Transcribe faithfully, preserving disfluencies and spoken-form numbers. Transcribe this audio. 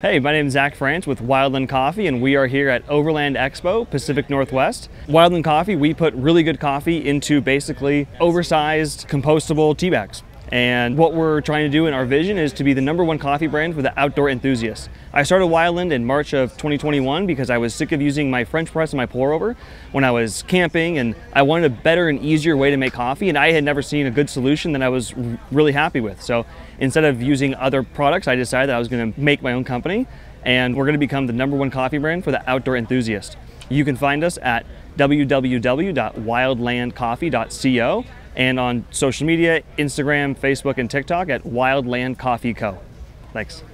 Hey, my name is Zach France with Wildland Coffee, and we are here at Overland Expo, Pacific Northwest. Wildland Coffee, we put really good coffee into basically oversized, compostable tea bags. And what we're trying to do in our vision is to be the number one coffee brand for the outdoor enthusiast. I started Wildland in March of twenty twenty-one because I was sick of using my French press and my pour over when I was camping, and I wanted a better and easier way to make coffee, and I had never seen a good solution that I was really happy with. So instead of using other products, I decided that I was going to make my own company, and we're going to become the number one coffee brand for the outdoor enthusiast. You can find us at w w w dot wildland coffee dot co and on social media, Instagram, Facebook, and TikTok at Wildland Coffee Co. Thanks.